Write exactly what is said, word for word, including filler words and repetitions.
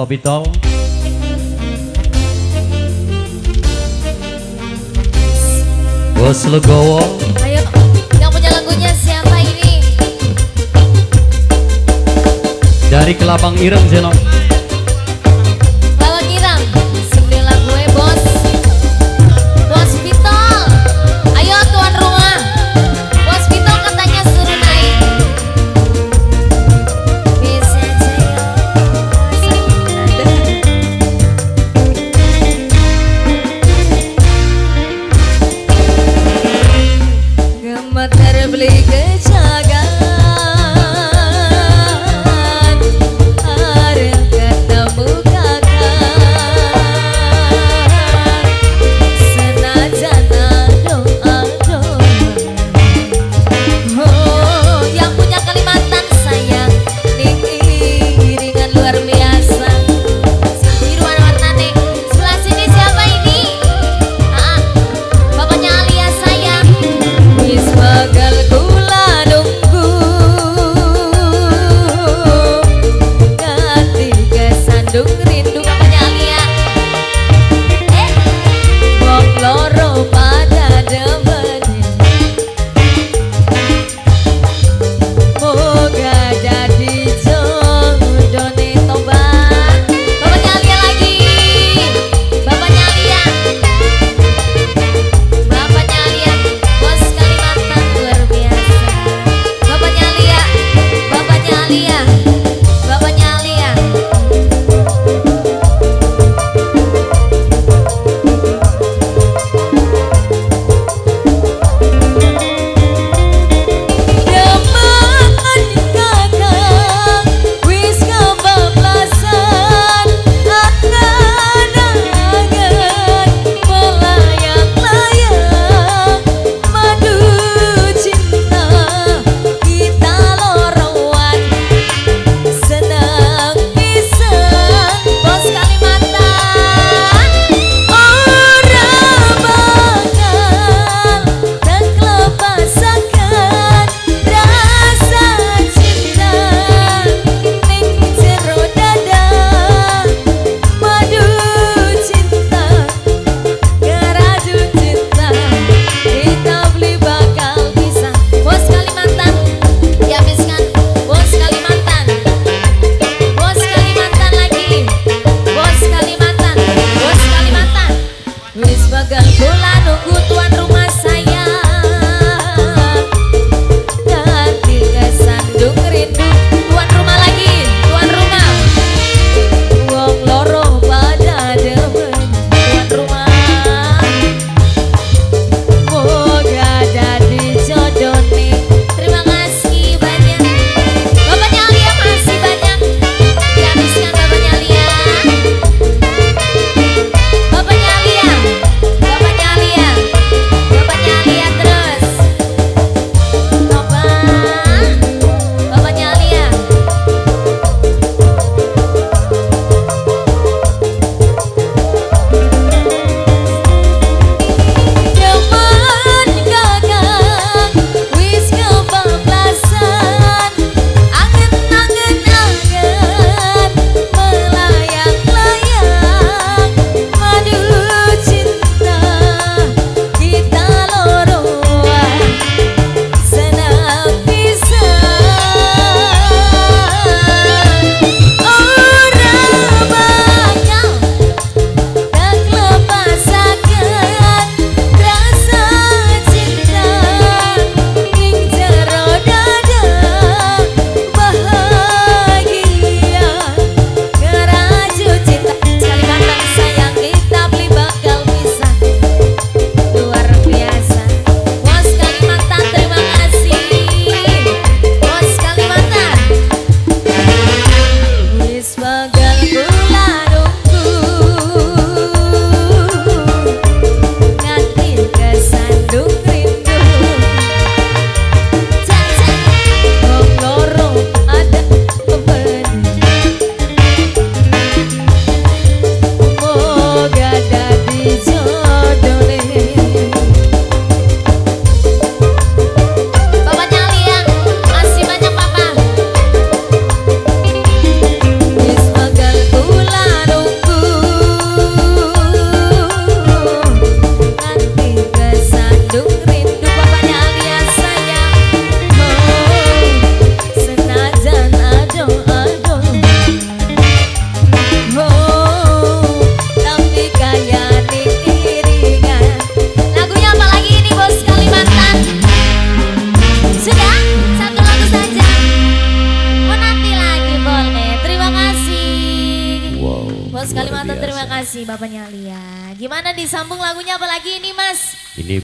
Bobby Tong. Bos Legowo. Ayo, yang punya lagunya siapa ini? Dari Kelabang Ireng, Zeno. Kelabang Ireng, sembilan gue bos. Bos Pitol, ayo tuan rumah. Bos Pitol katanya suruh naik. Bisa aja. Gemet terbeli kejagaan. Ooh. Mas Kalimantan, terima kasih Bapaknya Lia. Gimana disambung lagunya apalagi ini Mas? Ini